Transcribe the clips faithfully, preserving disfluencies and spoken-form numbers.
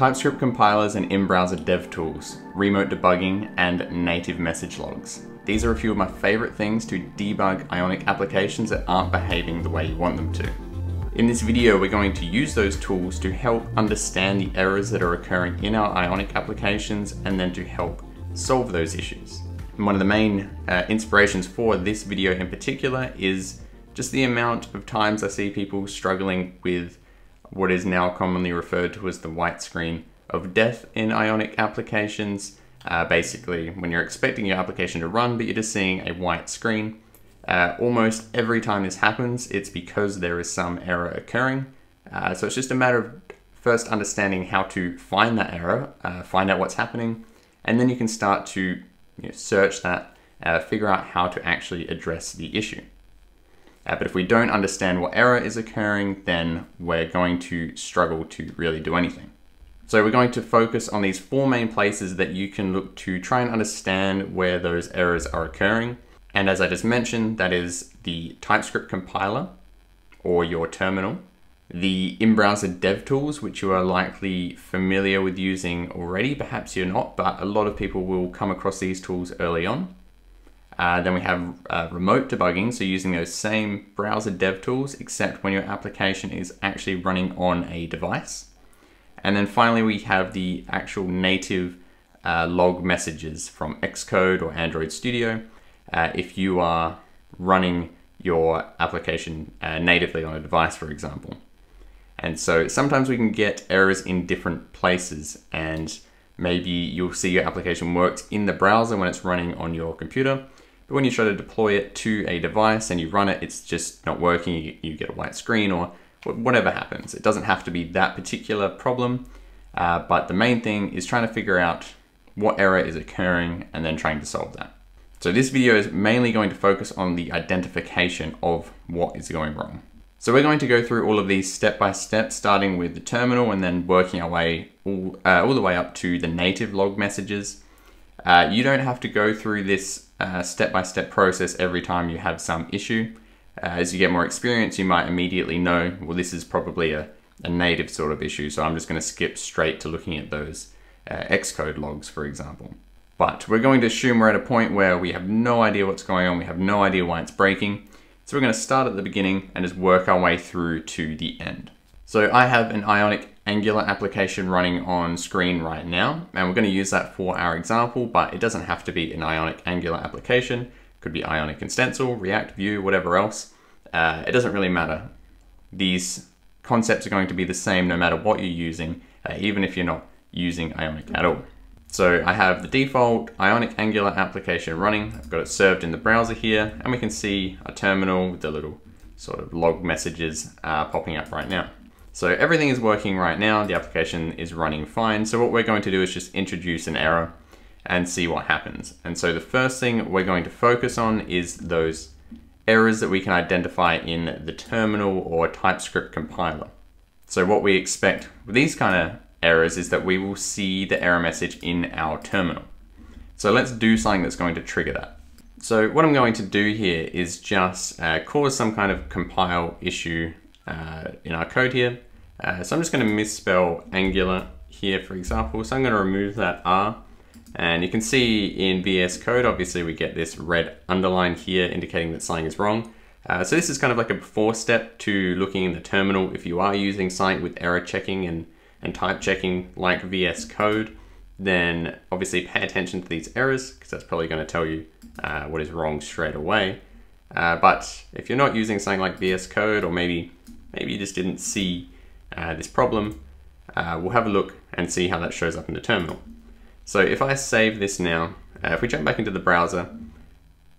TypeScript compilers and in-browser DevTools, remote debugging, and native message logs. These are a few of my favorite things to debug Ionic applications that aren't behaving the way you want them to. In this video, we're going to use those tools to help understand the errors that are occurring in our Ionic applications and then to help solve those issues. And one of the main uh, inspirations for this video in particular is just the amount of times I see people struggling with what is now commonly referred to as the white screen of death in Ionic applications. Uh, basically, when you're expecting your application to run, but you're just seeing a white screen. Uh, almost every time this happens, it's because there is some error occurring. Uh, so it's just a matter of first understanding how to find that error, uh, find out what's happening, and then you can start to you know, search that, uh, figure out how to actually address the issue. Uh, but if we don't understand what error is occurring, then we're going to struggle to really do anything. So we're going to focus on these four main places that you can look to try and understand where those errors are occurring. And as I just mentioned, that is the TypeScript compiler or your terminal, the in-browser DevTools, which you are likely familiar with using already. Perhaps you're not, but a lot of people will come across these tools early on. Uh, then we have uh, remote debugging, so using those same browser DevTools, except when your application is actually running on a device. And then finally, we have the actual native uh, log messages from Xcode or Android Studio, uh, if you are running your application uh, natively on a device, for example. And so sometimes we can get errors in different places, and maybe you'll see your application works in the browser when it's running on your computer. But when you try to deploy it to a device and you run it, it's just not working, you get a white screen or whatever happens. It doesn't have to be that particular problem, uh, but the main thing is trying to figure out what error is occurring and then trying to solve that. So this video is mainly going to focus on the identification of what is going wrong. So we're going to go through all of these step by step, starting with the terminal and then working our way all, uh, all the way up to the native log messages. Uh, you don't have to go through this Uh, step-by-step process every time you have some issue. Uh, as you get more experience, you might immediately know, well, this is probably a, a native sort of issue, so I'm just going to skip straight to looking at those uh, Xcode logs, for example. But we're going to assume we're at a point where we have no idea what's going on, we have no idea why it's breaking, so we're going to start at the beginning and just work our way through to the end. So I have an Ionic Angular application running on screen right now, and we're going to use that for our example, but it doesn't have to be an Ionic Angular application. It could be Ionic and Stencil, React, Vue, whatever else. Uh, it doesn't really matter. These concepts are going to be the same no matter what you're using, uh, even if you're not using Ionic at all. So I have the default Ionic Angular application running. I've got it served in the browser here, and we can see a terminal with the little sort of log messages uh, popping up right now. So everything is working right now, the application is running fine. So what we're going to do is just introduce an error and see what happens. And so the first thing we're going to focus on is those errors that we can identify in the terminal or TypeScript compiler. So what we expect with these kind of errors is that we will see the error message in our terminal. So let's do something that's going to trigger that. So what I'm going to do here is just uh, cause some kind of compile issue Uh, in our code here. Uh, so I'm just going to misspell Angular here, for example. So I'm going to remove that R, and you can see in V S Code, obviously we get this red underline here indicating that something is wrong. Uh, so this is kind of like a before step to looking in the terminal. If you are using something with error checking and, and type checking like V S Code, then obviously pay attention to these errors, because that's probably going to tell you uh, what is wrong straight away. Uh, but if you're not using something like V S Code, or maybe Maybe you just didn't see uh, this problem, uh, we'll have a look and see how that shows up in the terminal. So if I save this now, uh, if we jump back into the browser,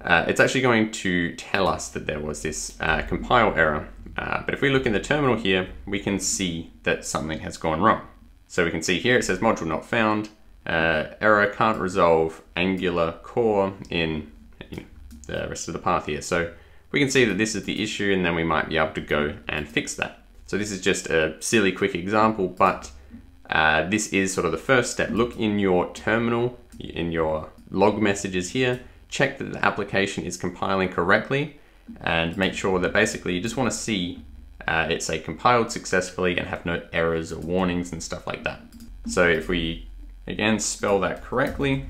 uh, it's actually going to tell us that there was this uh, compile error. Uh, but if we look in the terminal here, we can see that something has gone wrong. So we can see here it says module not found, uh, error can't resolve Angular core in you know, the rest of the path here. So we can see that this is the issue, and then we might be able to go and fix that. So this is just a silly quick example, but uh, this is sort of the first step. Look in your terminal, in your log messages here, check that the application is compiling correctly, and make sure that basically you just want to see uh, it say compiled successfully and have no errors or warnings and stuff like that. So if we again spell that correctly,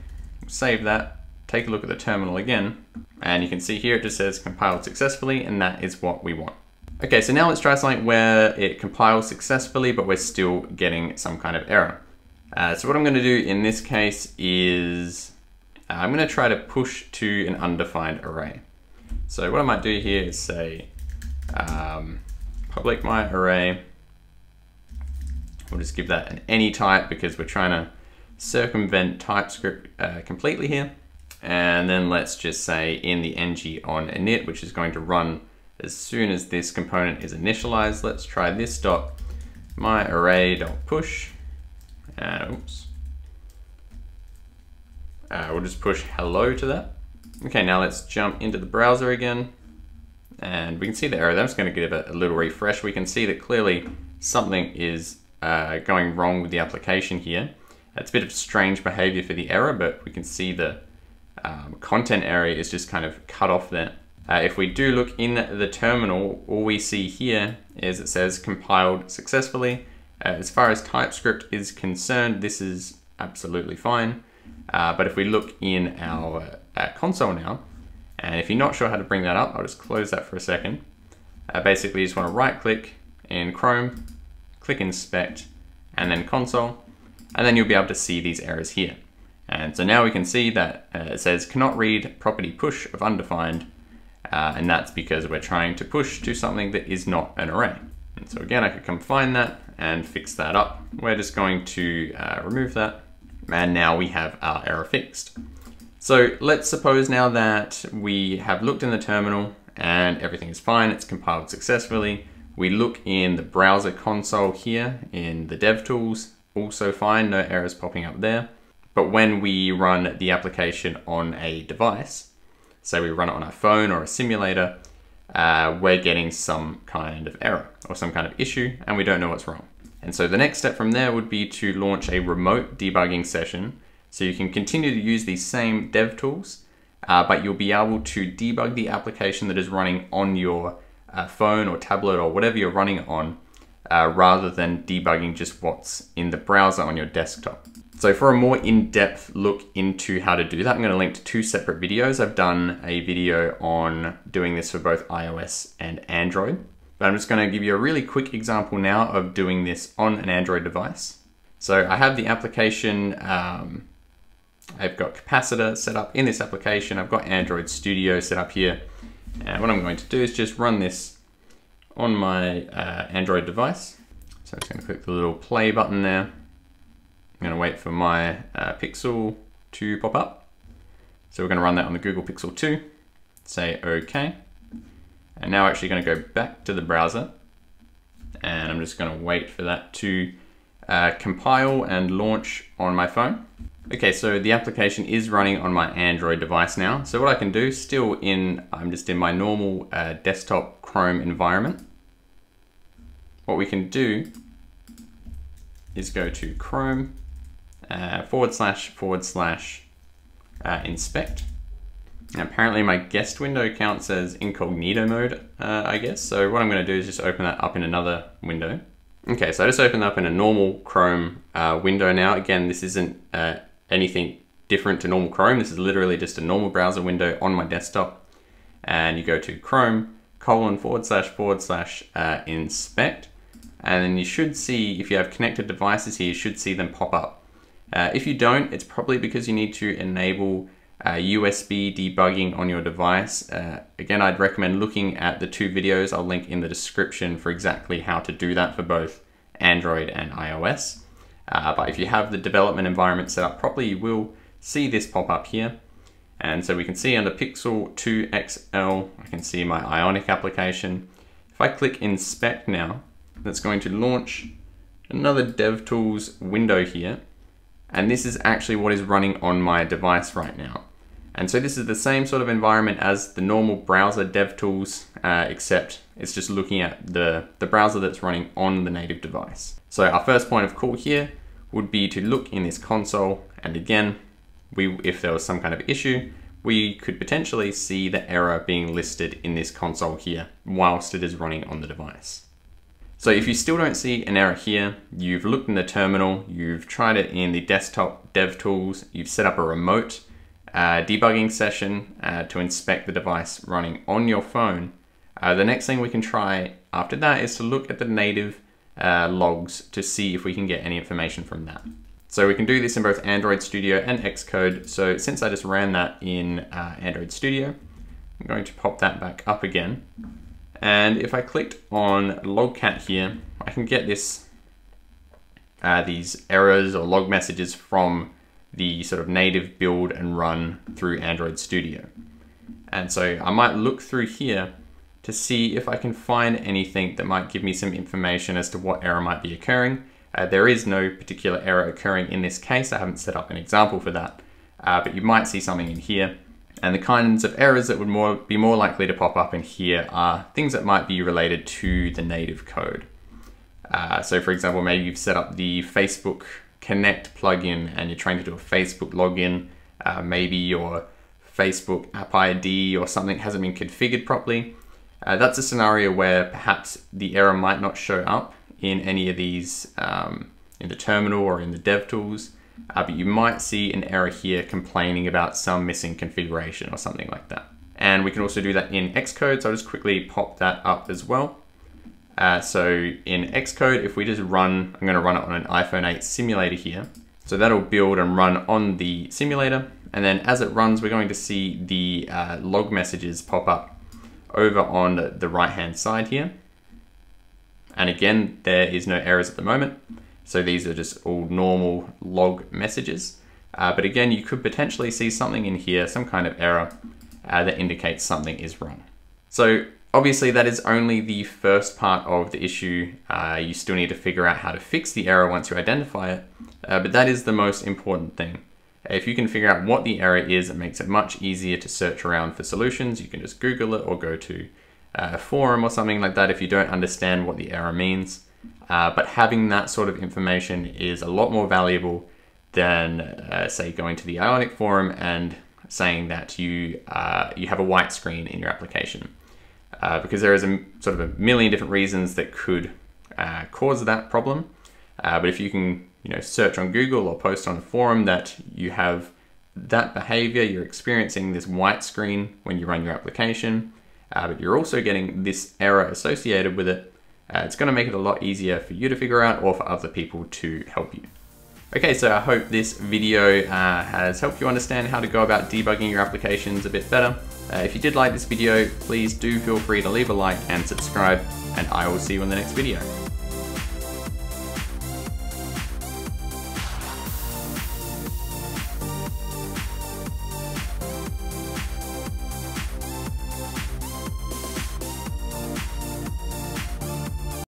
save that, take a look at the terminal again, and you can see here it just says compiled successfully, and that is what we want. Okay, so now let's try something where it compiles successfully, but we're still getting some kind of error. Uh, so what I'm going to do in this case is uh, I'm going to try to push to an undefined array. So what I might do here is say um, public my array. We'll just give that an any type because we're trying to circumvent TypeScript uh, completely here. And then let's just say in the ng on init, which is going to run as soon as this component is initialized. Let's try this dot my array dot push, and oops, uh, we'll just push hello to that. Okay, now let's jump into the browser again, and we can see the error. I'm just going to give it a little refresh. We can see that clearly something is uh, going wrong with the application here. It's a bit of strange behavior for the error, but we can see the Um, content area is just kind of cut off there. Uh, if we do look in the terminal, all we see here is it says compiled successfully. Uh, as far as TypeScript is concerned, this is absolutely fine. Uh, but if we look in our, uh, our console now, and if you're not sure how to bring that up, I'll just close that for a second. Uh, basically, you just want to right click in Chrome, click inspect, and then console, and then you'll be able to see these errors here. And so now we can see that uh, it says cannot read property push of undefined, uh, and that's because we're trying to push to something that is not an array. And so again, I could come find that and fix that up. We're just going to uh, remove that, and now we have our error fixed. So let's suppose now that we have looked in the terminal and everything is fine, it's compiled successfully. We look in the browser console here in the DevTools, also fine, no errors popping up there. But when we run the application on a device, so we run it on our phone or a simulator, uh, we're getting some kind of error or some kind of issue, and we don't know what's wrong. And so the next step from there would be to launch a remote debugging session. So you can continue to use these same dev tools, uh, but you'll be able to debug the application that is running on your uh, phone or tablet or whatever you're running it on, uh, rather than debugging just what's in the browser on your desktop. So for a more in-depth look into how to do that, I'm going to link to two separate videos. I've done a video on doing this for both iOS and Android, but I'm just going to give you a really quick example now of doing this on an Android device. So I have the application, um, I've got Capacitor set up in this application. I've got Android Studio set up here. And what I'm going to do is just run this on my uh, Android device. So I'm just going to click the little play button there. I'm going to wait for my uh, Pixel to pop up. So we're going to run that on the Google Pixel two, say okay. And now we're actually going to go back to the browser, and I'm just going to wait for that to uh, compile and launch on my phone. Okay, so the application is running on my Android device now. So what I can do still in, I'm just in my normal uh, desktop Chrome environment. What we can do is go to Chrome, Uh, forward slash forward slash uh, inspect. Now, apparently my guest window count says incognito mode, uh, I guess. So what I'm going to do is just open that up in another window. Okay, so I just opened up in a normal Chrome uh, window now. Again, this isn't uh, anything different to normal Chrome. This is literally just a normal browser window on my desktop. And you go to Chrome colon forward slash forward slash uh, inspect. And then you should see, if you have connected devices here, you should see them pop up. Uh, if you don't, it's probably because you need to enable uh, U S B debugging on your device. Uh, again, I'd recommend looking at the two videos. I'll link in the description for exactly how to do that for both Android and iOS. Uh, but if you have the development environment set up properly, you will see this pop up here. And so we can see under Pixel two X L, I can see my Ionic application. If I click inspect now, that's going to launch another DevTools window here. And this is actually what is running on my device right now. And so this is the same sort of environment as the normal browser DevTools, uh, except it's just looking at the, the browser that's running on the native device. So our first point of call here would be to look in this console. And again, we, if there was some kind of issue, we could potentially see the error being listed in this console here whilst it is running on the device. So if you still don't see an error here, you've looked in the terminal, you've tried it in the desktop DevTools, you've set up a remote uh, debugging session uh, to inspect the device running on your phone. Uh, the next thing we can try after that is to look at the native uh, logs to see if we can get any information from that. So we can do this in both Android Studio and Xcode. So since I just ran that in uh, Android Studio, I'm going to pop that back up again. And if I clicked on Logcat here, I can get this, uh, these errors or log messages from the sort of native build and run through Android Studio. And so I might look through here to see if I can find anything that might give me some information as to what error might be occurring. Uh, there is no particular error occurring in this case. I haven't set up an example for that, uh, but you might see something in here. And the kinds of errors that would more, be more likely to pop up in here are things that might be related to the native code. Uh, so for example, maybe you've set up the Facebook Connect plugin and you're trying to do a Facebook login. Uh, maybe your Facebook app I D or something hasn't been configured properly. Uh, that's a scenario where perhaps the error might not show up in any of these, um, in the terminal or in the DevTools. Uh, but you might see an error here complaining about some missing configuration or something like that. And we can also do that in Xcode, so I'll just quickly pop that up as well. Uh, so in Xcode, if we just run, I'm going to run it on an iPhone eight simulator here. So that'll build and run on the simulator. And then as it runs, we're going to see the uh, log messages pop up over on the right-hand side here. And again, there is no errors at the moment. So these are just all normal log messages. Uh, but again, you could potentially see something in here, some kind of error uh, that indicates something is wrong. So obviously that is only the first part of the issue. Uh, you still need to figure out how to fix the error once you identify it. Uh, but that is the most important thing. If you can figure out what the error is, it makes it much easier to search around for solutions. You can just Google it or go to a forum or something like that if you don't understand what the error means. Uh, but having that sort of information is a lot more valuable than, uh, say, going to the Ionic forum and saying that you, uh, you have a white screen in your application. Uh, because there is a sort of a million different reasons that could uh, cause that problem. Uh, but if you can you know, search on Google or post on a forum that you have that behavior, you're experiencing this white screen when you run your application, uh, but you're also getting this error associated with it, Uh, it's going to make it a lot easier for you to figure out or for other people to help you. Okay, so I hope this video uh, has helped you understand how to go about debugging your applications a bit better. Uh, if you did like this video, please do feel free to leave a like and subscribe, and I will see you in the next video.